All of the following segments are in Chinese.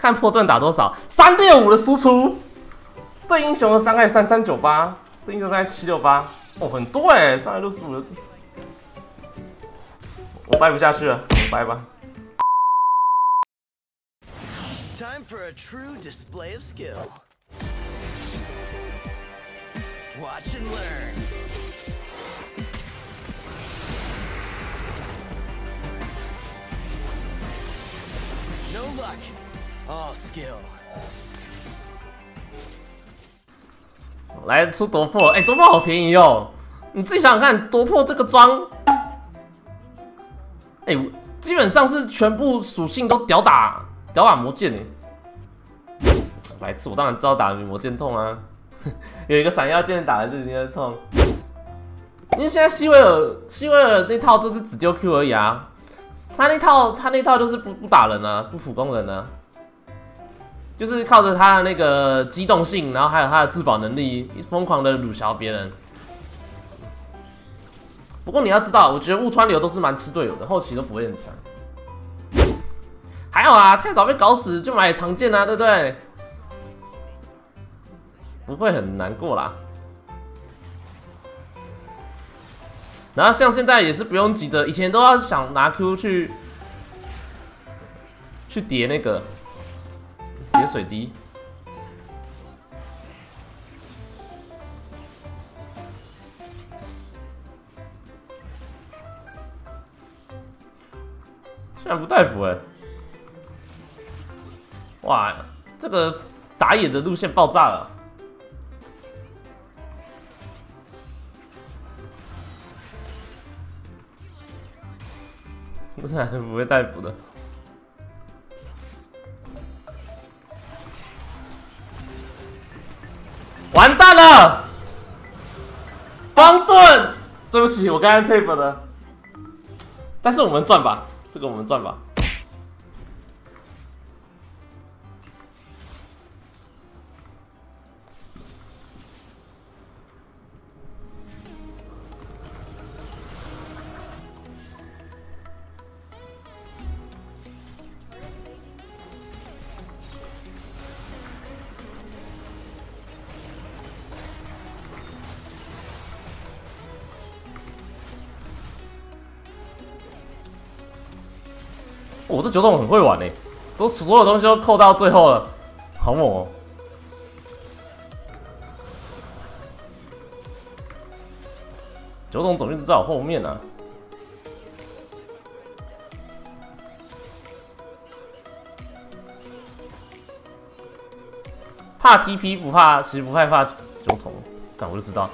看破盾打多少，365的输出，对英雄的伤害3398，对英雄伤害768，哦，很多哎，365的，我掰不下去了，我掰吧。 Time for a true display of skill. Watch and learn. No luck, all skill. 来出夺魄，哎，夺魄好便宜哦！你自己想想看，夺魄这个装，哎，基本上是全部属性都屌打。 屌打魔剑哎！白痴，我当然知道打比魔剑痛啊！有一个闪耀剑打的就应该痛，因为现在希维尔那套就是只丢 Q 而已啊，他那套就是不打人啊，不辅攻人啊，就是靠着他的那个机动性，然后还有他的自保能力，疯狂的掳削别人。不过你要知道，我觉得雾川流都是蛮吃队友的，后期都不会很强。 还好啊，太早被搞死就买长剑啊，对不对？不会很难过啦。然后像现在也是不用急的，以前都要想拿 Q 去叠那个叠水滴。居然不带斧哎！ 哇，这个打野的路线爆炸了！不是还不会逮捕的。完蛋了！方盾，对不起，我刚才退补的。但是我们赚吧，这个我们赚吧。 我、哦、这九筒很会玩诶，都所有东西都扣到最后了，好猛哦！九筒总一直在我后面啊。怕 TP 不怕，其实不害怕九筒，干我就知道。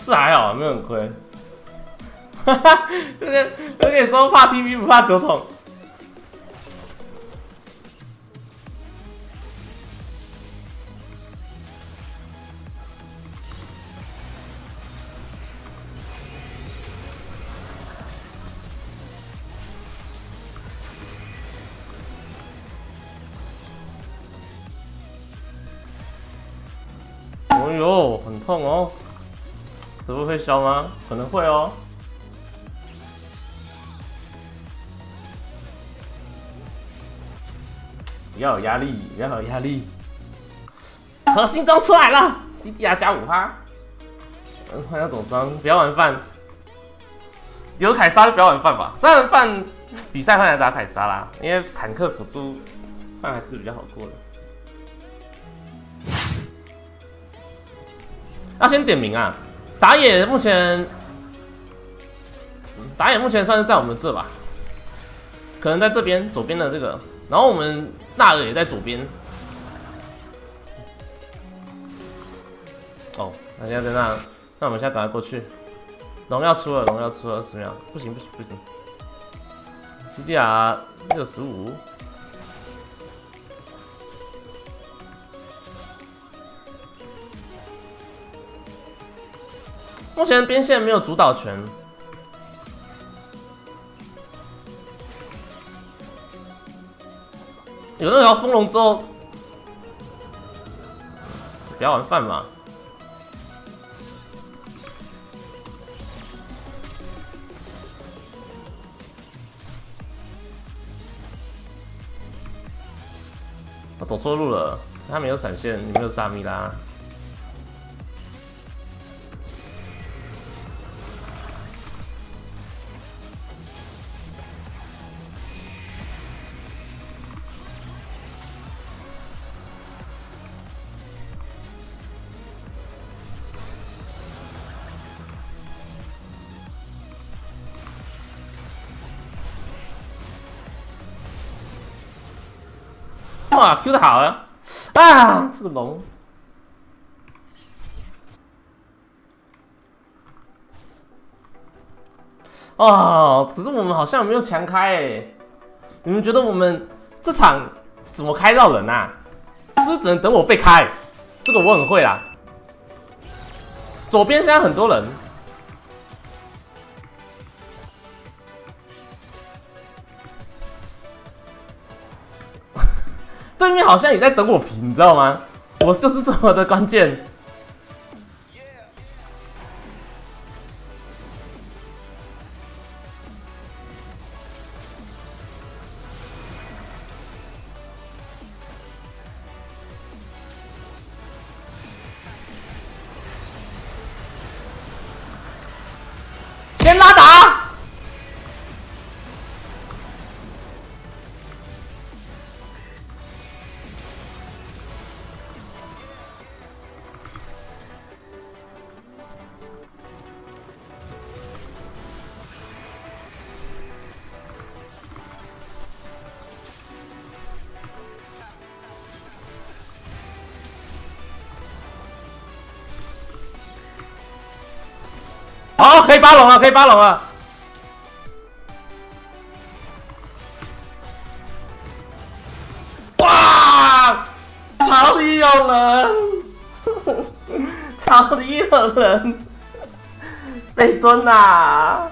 是还好，没有很亏。哈哈，有点说怕 TP 不怕酒桶。哦呦，很痛哦。 怎么会消吗？可能会哦。不要有压力，不要有压力。核心装出来了 ，CDR 加5%。换掉总伤，不要玩饭。有凯撒就不要玩饭吧，虽然饭比赛换来打凯撒啦，因为坦克辅助饭还是比较好过的。 要先点名啊！ 打野目前算是在我们这吧，可能在这边左边的这个，然后我们纳尔也在左边。哦，那现在在那，那我们现在赶快过去。荣耀出了20秒，不行 ，CDR 65。 目前边线没有主导权，有那条风龙之后，不要玩饭嘛。我走错路了，他没有闪现，你没有萨米拉。 哇 ，Q 的好啊！啊，这个龙，哦，可是我们好像没有强开哎。你们觉得我们这场怎么开到人啊？是不是只能等我被开？这个我很会啦。左边现在很多人。 对面好像也在等我平，你知道吗？我就是这么的关键。先拉打。 好，可以八龙了，可以八龙了。哇，超级有人，超级有人，被蹲啦，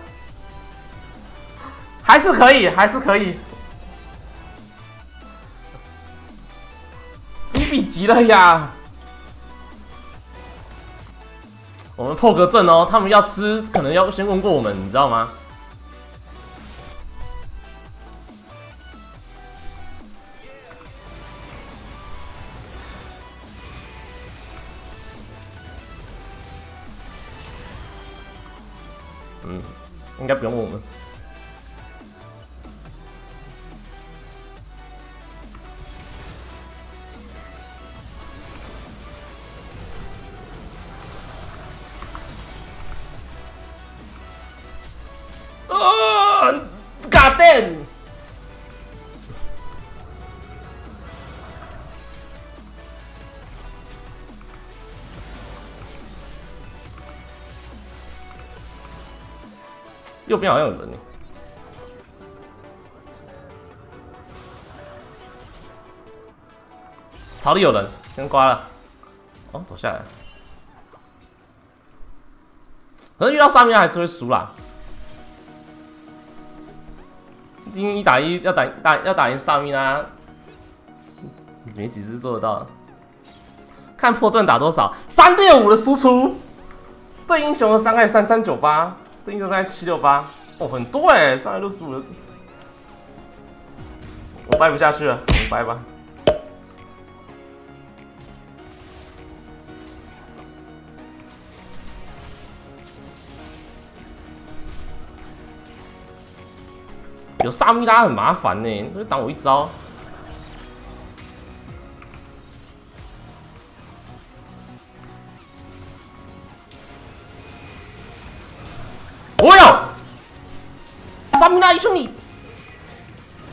还是可以，还是可以，一比几了呀？ 我们破个阵哦，他们要吃，可能要先问过我们，你知道吗？嗯，应该不用问我们。 右边好像有人呢。草里有人，先刮了。哦，走下来。可是遇到沙弥拉还是会输啦。因为一打一要打赢沙弥拉，没几只做得到。看破盾打多少，365的输出，对英雄的伤害3398。 这应该在768，哦，很多哎，365的，我掰不下去了，我们掰吧。有萨米拉很麻烦呢，你就挡我一招。 兄弟，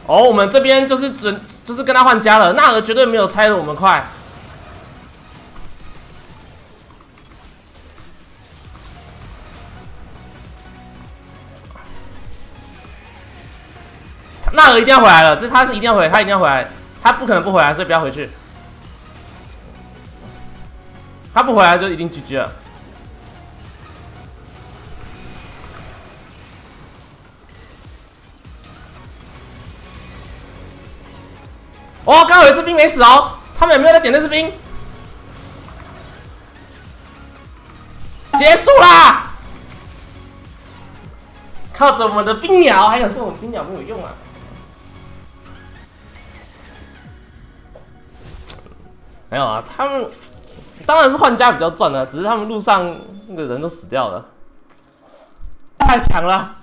哦，我们这边就是跟他换家了，纳尔绝对没有拆的我们快。纳尔一定要回来了，这他是一定要回来，他一定要回来，他不可能不回来，所以不要回去。他不回来就一定 GG 了。 哦，刚好有一只兵没死哦，他们有没有在点那只兵？结束啦！靠着我们的冰鸟，还想说我们冰鸟没有用啊？没有啊，他们当然是换家比较赚啊，只是他们路上那个人都死掉了，太强了。